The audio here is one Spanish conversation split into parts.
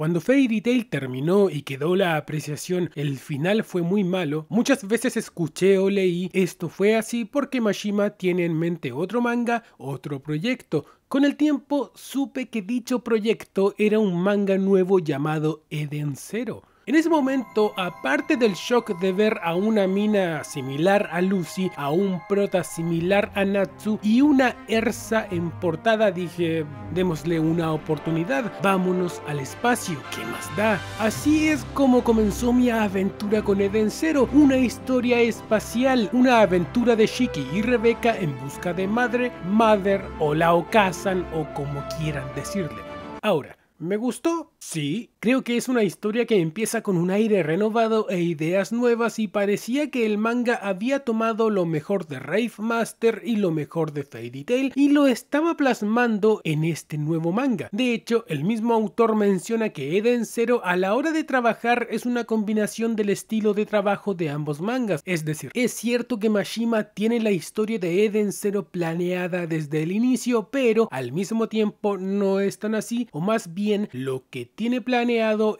Cuando Fairy Tail terminó y quedó la apreciación, el final fue muy malo, muchas veces escuché o leí, esto fue así porque Mashima tiene en mente otro manga, otro proyecto. Con el tiempo supe que dicho proyecto era un manga nuevo llamado Edens Zero. En ese momento, aparte del shock de ver a una mina similar a Lucy, a un prota similar a Natsu y una Erza en portada, dije, démosle una oportunidad, vámonos al espacio, ¿qué más da? Así es como comenzó mi aventura con Edens Zero, una historia espacial, una aventura de Shiki y Rebecca en busca de madre, mother o la Okazan o como quieran decirle. Ahora, ¿me gustó? Sí. Creo que es una historia que empieza con un aire renovado e ideas nuevas y parecía que el manga había tomado lo mejor de Rave Master y lo mejor de Fairy Tail y lo estaba plasmando en este nuevo manga. De hecho, el mismo autor menciona que Edens Zero a la hora de trabajar es una combinación del estilo de trabajo de ambos mangas. Es decir, es cierto que Mashima tiene la historia de Edens Zero planeada desde el inicio, pero al mismo tiempo no es tan así, o más bien lo que tiene planeado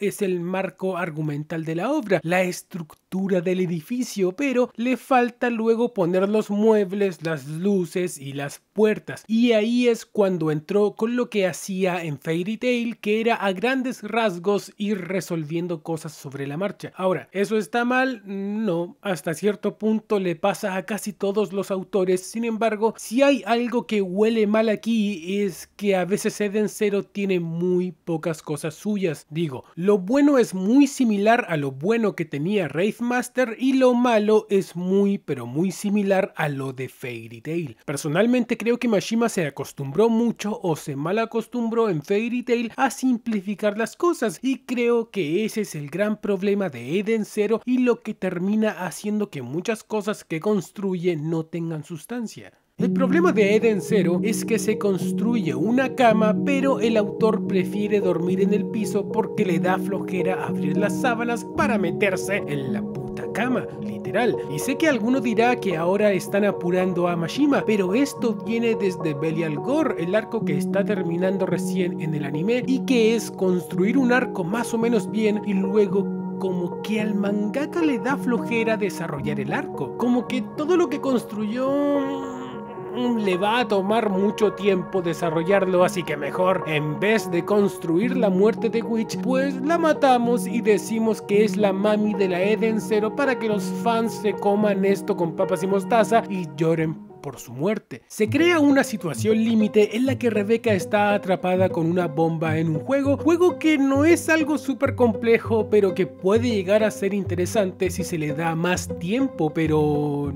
es el marco argumental de la obra, la estructura del edificio, pero le falta luego poner los muebles, las luces y las puertas. Y ahí es cuando entró con lo que hacía en Fairy Tail, que era a grandes rasgos ir resolviendo cosas sobre la marcha. Ahora, ¿eso está mal? No, hasta cierto punto le pasa a casi todos los autores. Sin embargo, si hay algo que huele mal aquí es que a veces Edens Zero tiene muy pocas cosas suyas. Digo, lo bueno es muy similar a lo bueno que tenía Rave Master y lo malo es muy pero muy similar a lo de Fairy Tail. Personalmente creo que Mashima se acostumbró mucho o se mal acostumbró en Fairy Tail a simplificar las cosas y creo que ese es el gran problema de Edens Zero y lo que termina haciendo que muchas cosas que construye no tengan sustancia. El problema de Edens Zero es que se construye una cama, pero el autor prefiere dormir en el piso porque le da flojera abrir las sábanas para meterse en la puta cama, literal. Y sé que alguno dirá que ahora están apurando a Mashima, pero esto viene desde Belial Gore, el arco que está terminando recién en el anime y que es construir un arco más o menos bien y luego como que al mangaka le da flojera desarrollar el arco, como que todo lo que construyó le va a tomar mucho tiempo desarrollarlo, así que mejor, en vez de construir la muerte de Witch, pues la matamos y decimos que es la mami de la Edens Zero para que los fans se coman esto con papas y mostaza y lloren por su muerte. Se crea una situación límite en la que Rebecca está atrapada con una bomba en un juego que no es algo súper complejo, pero que puede llegar a ser interesante si se le da más tiempo, pero...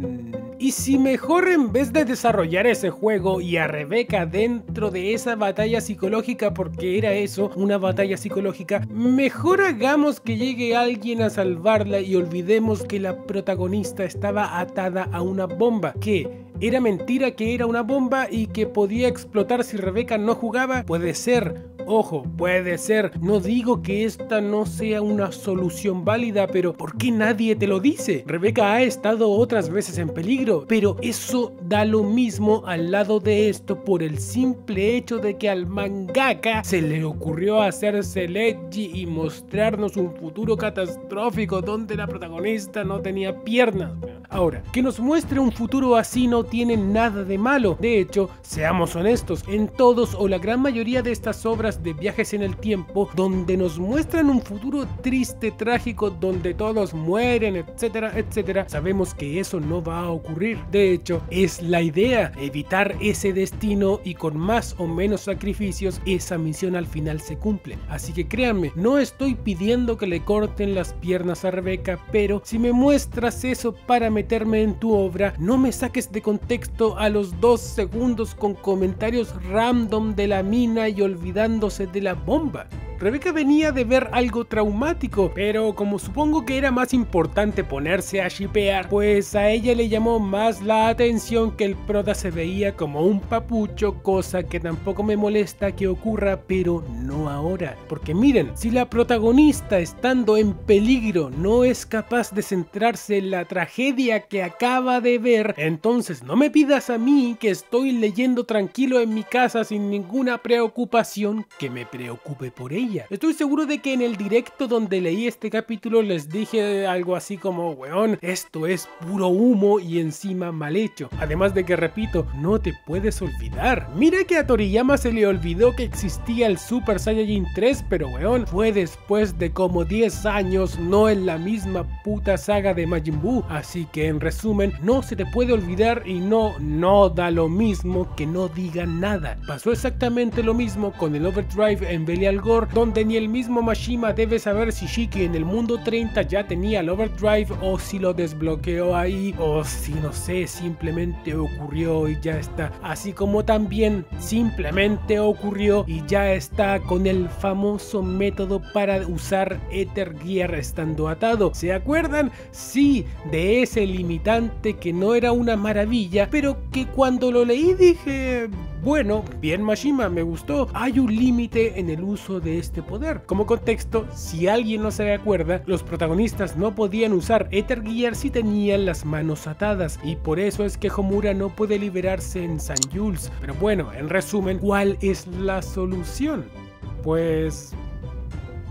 ¿y si mejor en vez de desarrollar ese juego y a Rebecca dentro de esa batalla psicológica, porque era eso, una batalla psicológica, mejor hagamos que llegue alguien a salvarla y olvidemos que la protagonista estaba atada a una bomba, que... era mentira que era una bomba y que podía explotar si Rebecca no jugaba? Puede ser, ojo, puede ser. No digo que esta no sea una solución válida, pero ¿por qué nadie te lo dice? Rebecca ha estado otras veces en peligro, pero eso da lo mismo al lado de esto por el simple hecho de que al mangaka se le ocurrió hacerse lechi y mostrarnos un futuro catastrófico donde la protagonista no tenía piernas. Ahora, que nos muestre un futuro así no tiene nada de malo. De hecho, seamos honestos, en todos o la gran mayoría de estas obras de viajes en el tiempo, donde nos muestran un futuro triste, trágico, donde todos mueren, etcétera, etcétera, sabemos que eso no va a ocurrir. De hecho, es la idea, evitar ese destino y con más o menos sacrificios, esa misión al final se cumple. Así que créanme, no estoy pidiendo que le corten las piernas a Rebecca, pero si me muestras eso para meterme en tu obra, no me saques de contexto a los 2 segundos con comentarios random de la mina y olvidándose de la bomba. Rebecca venía de ver algo traumático, pero como supongo que era más importante ponerse a shippear, pues a ella le llamó más la atención que el prota se veía como un papucho, cosa que tampoco me molesta que ocurra, pero no ahora. Porque miren, si la protagonista estando en peligro no es capaz de centrarse en la tragedia que acaba de ver, entonces no me pidas a mí que estoy leyendo tranquilo en mi casa sin ninguna preocupación que me preocupe por ella. sabía. Estoy seguro de que en el directo donde leí este capítulo les dije algo así como, weón, esto es puro humo y encima mal hecho. Además de que, repito, no te puedes olvidar. Mira que a Toriyama se le olvidó que existía el Super Saiyajin 3, pero weón, fue después de como 10 años, no en la misma puta saga de Majin Buu. Así que en resumen, no se te puede olvidar y no da lo mismo que no diga nada. Pasó exactamente lo mismo con el Overdrive en Belial Gore, donde ni el mismo Mashima debe saber si Shiki en el mundo 30 ya tenía el Overdrive o si lo desbloqueó ahí o si no sé, simplemente ocurrió y ya está. Así como también simplemente ocurrió y ya está con el famoso método para usar Ether Gear estando atado. ¿Se acuerdan? Sí, de ese limitante que no era una maravilla, pero que cuando lo leí dije, bueno, bien Mashima, me gustó. Hay un límite en el uso de este poder. Como contexto, si alguien no se acuerda, los protagonistas no podían usar Ether Gear si tenían las manos atadas, y por eso es que Homura no puede liberarse en San Jules. Pero bueno, en resumen, ¿cuál es la solución? Pues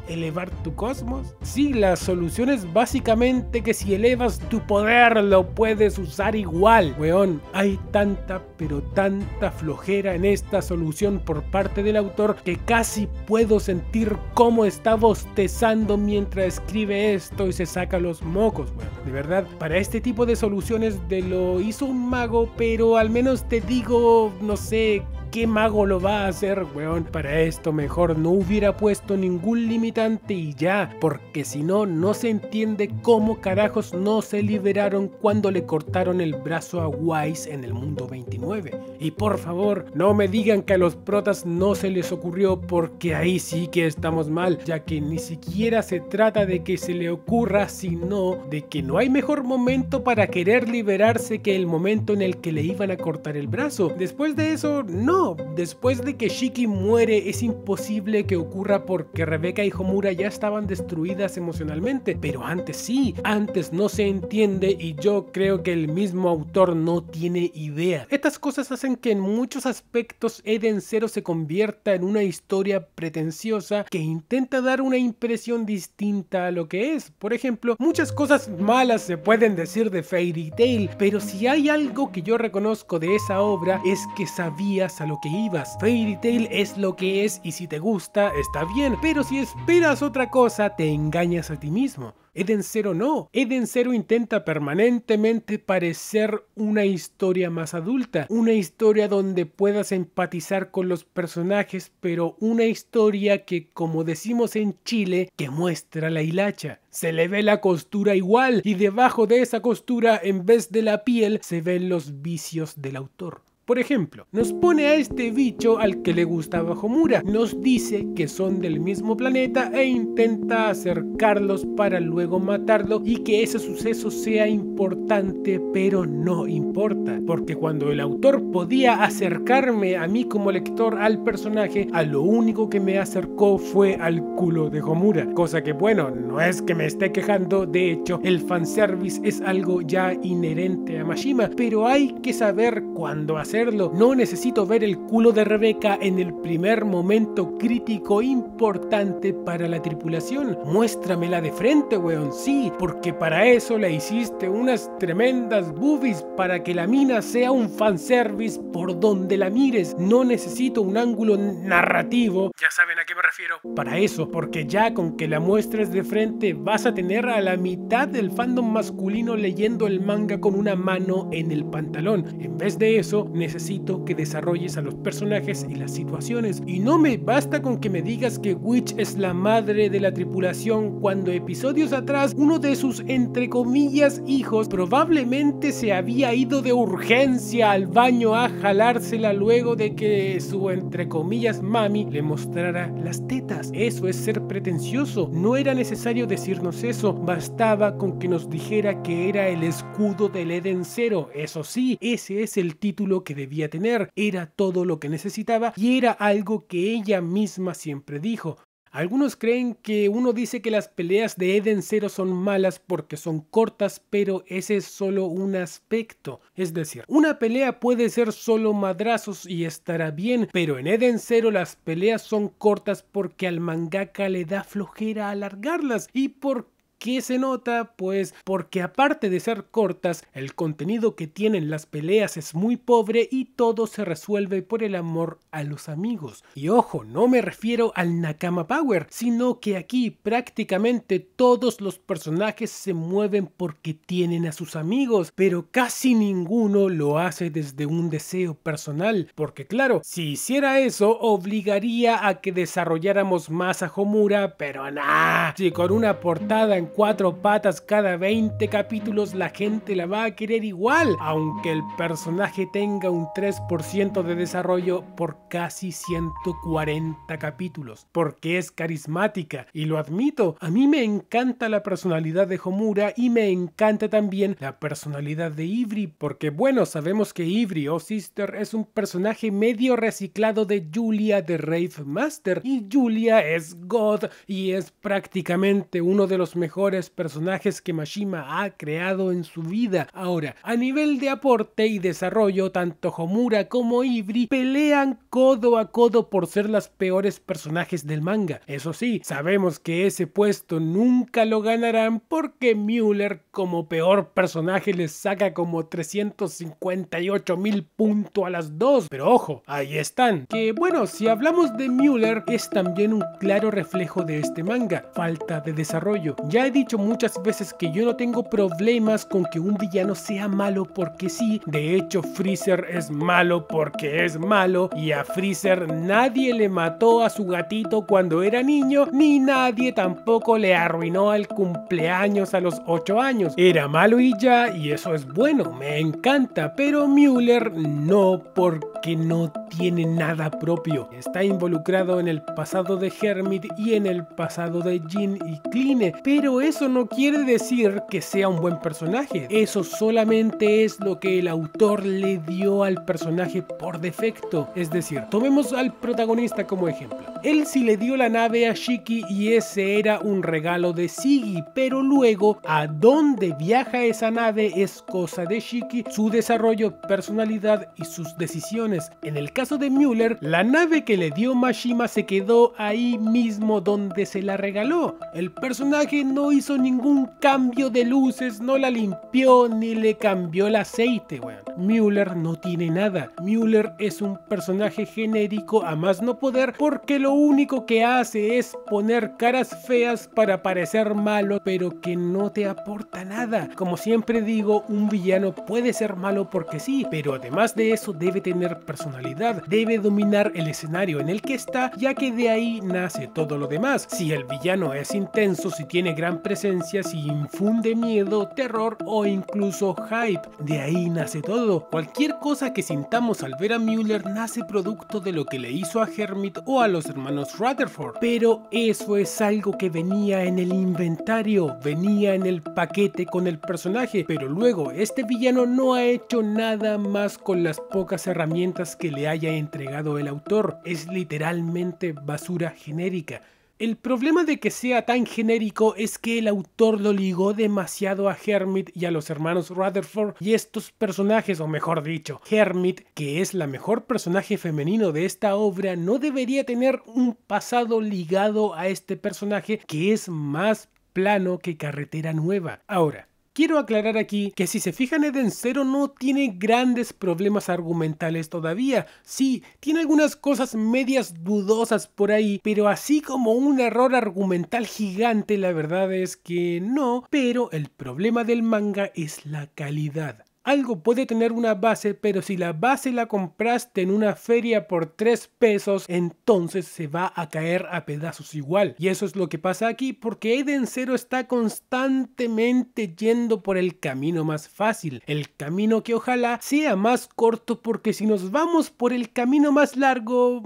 ¿elevar tu cosmos? Sí, la solución es básicamente que si elevas tu poder lo puedes usar igual. Weón, hay tanta pero tanta flojera en esta solución por parte del autor que casi puedo sentir cómo está bostezando mientras escribe esto y se saca los mocos, weón. De verdad, para este tipo de soluciones de lo hizo un mago, pero al menos te digo, no sé, ¿qué mago lo va a hacer, weón? Para esto mejor no hubiera puesto ningún limitante y ya, porque si no, no se entiende cómo carajos no se liberaron cuando le cortaron el brazo a Wise en el mundo 29. Y por favor, no me digan que a los protas no se les ocurrió, porque ahí sí que estamos mal, ya que ni siquiera se trata de que se le ocurra, sino de que no hay mejor momento para querer liberarse que el momento en el que le iban a cortar el brazo. Después de eso, no. Después de que Shiki muere es imposible que ocurra porque Rebecca y Homura ya estaban destruidas emocionalmente, pero antes sí, antes no se entiende y yo creo que el mismo autor no tiene idea. Estas cosas hacen que en muchos aspectos Edens Zero se convierta en una historia pretenciosa que intenta dar una impresión distinta a lo que es. Por ejemplo, muchas cosas malas se pueden decir de Fairy Tail, pero si hay algo que yo reconozco de esa obra es que sabías a lo que ibas. Fairy Tail es lo que es y si te gusta está bien, pero si esperas otra cosa te engañas a ti mismo. Edens Zero no. Edens Zero intenta permanentemente parecer una historia más adulta, una historia donde puedas empatizar con los personajes, pero una historia que, como decimos en Chile, que muestra la hilacha. Se le ve la costura igual y debajo de esa costura, en vez de la piel, se ven los vicios del autor. Por ejemplo, nos pone a este bicho al que le gustaba Homura, nos dice que son del mismo planeta e intenta acercarlos para luego matarlo y que ese suceso sea importante, pero no importa, porque cuando el autor podía acercarme a mí como lector al personaje, a lo único que me acercó fue al culo de Homura, cosa que bueno, no es que me esté quejando, de hecho el fanservice es algo ya inherente a Mashima, pero hay que saber cuándo hacer. No necesito ver el culo de Rebecca en el primer momento crítico importante para la tripulación. Muéstramela de frente, weón, sí, porque para eso le hiciste unas tremendas boobies para que la mina sea un fanservice por donde la mires. No necesito un ángulo narrativo, ya saben a qué me refiero, para eso, porque ya con que la muestres de frente vas a tener a la mitad del fandom masculino leyendo el manga con una mano en el pantalón. En vez de eso, necesito que desarrolles a los personajes y las situaciones, y no me basta con que me digas que Witch es la madre de la tripulación cuando episodios atrás uno de sus entre comillas hijos probablemente se había ido de urgencia al baño a jalársela luego de que su entre comillas mami le mostrara las tetas. Eso es ser pretencioso, no era necesario decirnos eso, bastaba con que nos dijera que era el escudo del Edens Zero. Eso sí, ese es el título que debía tener, era todo lo que necesitaba y era algo que ella misma siempre dijo. Algunos creen que uno dice que las peleas de Edens Zero son malas porque son cortas, pero ese es solo un aspecto. Es decir, una pelea puede ser solo madrazos y estará bien, pero en Edens Zero las peleas son cortas porque al mangaka le da flojera alargarlas. ¿Y por qué se nota? Pues porque aparte de ser cortas, el contenido que tienen las peleas es muy pobre y todo se resuelve por el amor a los amigos. Y ojo, no me refiero al Nakama Power, sino que aquí prácticamente todos los personajes se mueven porque tienen a sus amigos, pero casi ninguno lo hace desde un deseo personal, porque claro, si hiciera eso obligaría a que desarrolláramos más a Homura, pero nah, si con una portada en 4 patas cada 20 capítulos la gente la va a querer igual, aunque el personaje tenga un 3% de desarrollo por casi 140 capítulos, porque es carismática, y lo admito, a mí me encanta la personalidad de Homura y me encanta también la personalidad de Ivry, porque bueno, sabemos que Ivry o Sister es un personaje medio reciclado de Julia de Rave Master, y Julia es God y es prácticamente uno de los mejores personajes que Mashima ha creado en su vida. Ahora, a nivel de aporte y desarrollo, tanto Homura como Ivry pelean codo a codo por ser las peores personajes del manga. Eso sí, sabemos que ese puesto nunca lo ganarán porque Mueller como peor personaje les saca como 358.000 puntos a las dos, pero ojo, ahí están. Que bueno, si hablamos de Mueller, es también un claro reflejo de este manga, falta de desarrollo. Ya he dicho muchas veces que yo no tengo problemas con que un villano sea malo porque sí, de hecho Freezer es malo porque es malo, y a Freezer nadie le mató a su gatito cuando era niño, ni nadie tampoco le arruinó el cumpleaños a los 8 años, era malo y ya, y eso es bueno, me encanta, pero Mueller no, porque no tiene nada propio, está involucrado en el pasado de Hermit y en el pasado de Jinn y Kline, pero eso no quiere decir que sea un buen personaje, eso solamente es lo que el autor le dio al personaje por defecto. Es decir, tomemos al protagonista como ejemplo, él sí le dio la nave a Shiki y ese era un regalo de Ziggy, pero luego a dónde viaja esa nave es cosa de Shiki, su desarrollo, personalidad y sus decisiones. En el caso de Mueller, la nave que le dio Mashima se quedó ahí mismo donde se la regaló, el personaje no hizo ningún cambio de luces, no la limpió ni le cambió el aceite, weón. Mueller no tiene nada, Mueller es un personaje genérico a más no poder porque lo único que hace es poner caras feas para parecer malo, pero que no te aporta nada. Como siempre digo, un villano puede ser malo porque sí, pero además de eso debe tener personalidad, debe dominar el escenario en el que está, ya que de ahí nace todo lo demás. Si el villano es intenso, si tiene gran presencia, si infunde miedo, terror o incluso hype, de ahí nace todo. Cualquier cosa que sintamos al ver a Mueller nace producto de lo que le hizo a Hermit o a los hermanos Rutherford, pero eso es algo que venía en el inventario, venía en el paquete con el personaje, pero luego este villano no ha hecho nada más con las pocas herramientas que le haya entregado el autor, es literalmente basura genérica. El problema de que sea tan genérico es que el autor lo ligó demasiado a Hermit y a los hermanos Rutherford, y estos personajes, o mejor dicho, Hermit, que es la mejor personaje femenino de esta obra, no debería tener un pasado ligado a este personaje que es más plano que Carretera Nueva. Ahora, quiero aclarar aquí que si se fijan, Edens Zero no tiene grandes problemas argumentales todavía. Sí, tiene algunas cosas medias dudosas por ahí, pero así como un error argumental gigante, la verdad es que no. Pero el problema del manga es la calidad. Algo puede tener una base, pero si la base la compraste en una feria por 3 pesos, entonces se va a caer a pedazos igual. Y eso es lo que pasa aquí, porque Edens Zero está constantemente yendo por el camino más fácil, el camino que ojalá sea más corto, porque si nos vamos por el camino más largo...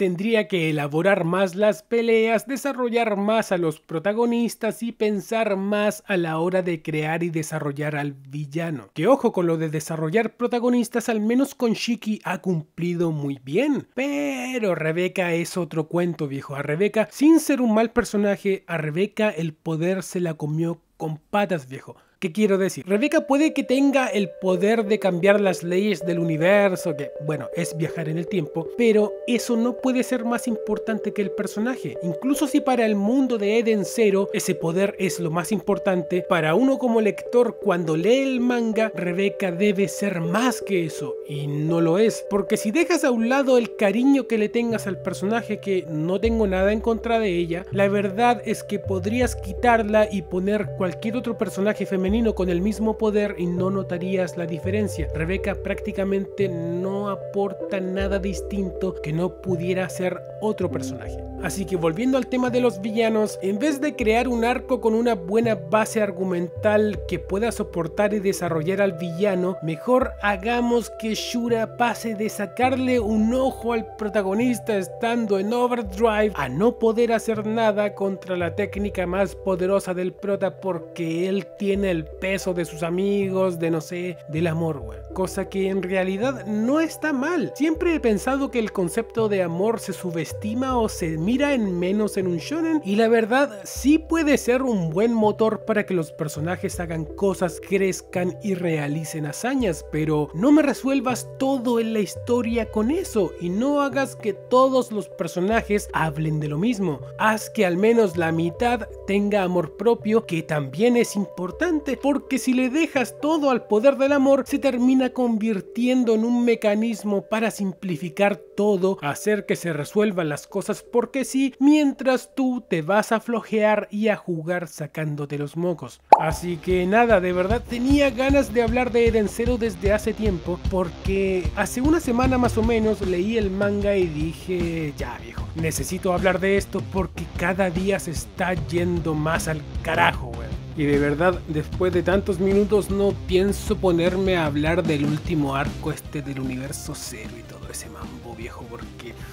Tendría que elaborar más las peleas, desarrollar más a los protagonistas y pensar más a la hora de crear y desarrollar al villano. Que ojo con lo de desarrollar protagonistas, al menos con Shiki ha cumplido muy bien. Pero Rebecca es otro cuento, viejo. A Rebecca, sin ser un mal personaje, a Rebecca el poder se la comió con patas, viejo. ¿Qué quiero decir? Rebecca puede que tenga el poder de cambiar las leyes del universo, que, bueno, es viajar en el tiempo, pero eso no puede ser más importante que el personaje. Incluso si para el mundo de Edens Zero ese poder es lo más importante, para uno como lector cuando lee el manga, Rebecca debe ser más que eso, y no lo es. Porque si dejas a un lado el cariño que le tengas al personaje, que no tengo nada en contra de ella, la verdad es que podrías quitarla y poner cualquier otro personaje femenino con el mismo poder y no notarías la diferencia. Rebecca prácticamente no aporta nada distinto que no pudiera ser otro personaje. Así que volviendo al tema de los villanos, en vez de crear un arco con una buena base argumental que pueda soportar y desarrollar al villano, mejor hagamos que Shura pase de sacarle un ojo al protagonista estando en Overdrive a no poder hacer nada contra la técnica más poderosa del prota porque él tiene el peso de sus amigos, de no sé, del amor, güey. Cosa que en realidad no está mal. Siempre he pensado que el concepto de amor se subestima o se mira en menos en un shonen, y la verdad sí puede ser un buen motor para que los personajes hagan cosas, crezcan y realicen hazañas, pero no me resuelvas todo en la historia con eso y no hagas que todos los personajes hablen de lo mismo. Haz que al menos la mitad tenga amor propio, que también es importante, porque si le dejas todo al poder del amor, se termina convirtiendo en un mecanismo para simplificar todo, hacer que se resuelvan las cosas porque sí, mientras tú te vas a flojear y a jugar sacándote los mocos. Así que nada, de verdad tenía ganas de hablar de Edens Zero desde hace tiempo, porque hace una semana más o menos leí el manga y dije, ya viejo, necesito hablar de esto porque cada día se está yendo más al carajo, weón. Y de verdad, después de tantos minutos no pienso ponerme a hablar del último arco este del universo cero y todo ese mambo, viejo, porque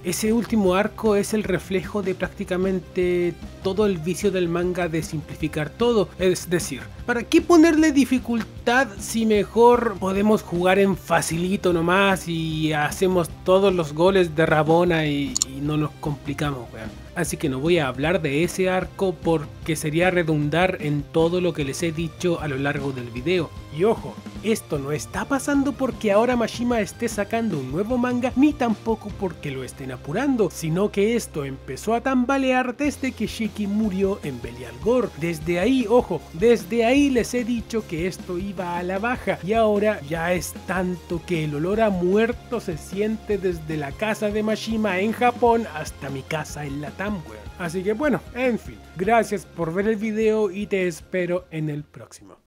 ese último arco es el reflejo de prácticamente todo el vicio del manga de simplificar todo. Es decir, ¿para qué ponerle dificultad si mejor podemos jugar en facilito nomás y hacemos todos los goles de Rabona y no nos complicamos, weón? Así que no voy a hablar de ese arco porque sería redundar en todo lo que les he dicho a lo largo del video. Y ojo, esto no está pasando porque ahora Mashima esté sacando un nuevo manga, ni tampoco porque lo estén apurando, sino que esto empezó a tambalear desde que Shiki murió en Belial Gore. Desde ahí, ojo, desde ahí les he dicho que esto iba a la baja, y ahora ya es tanto que el olor a muerto se siente desde la casa de Mashima en Japón hasta mi casa en Latam. Así que bueno, en fin, gracias por ver el video y te espero en el próximo.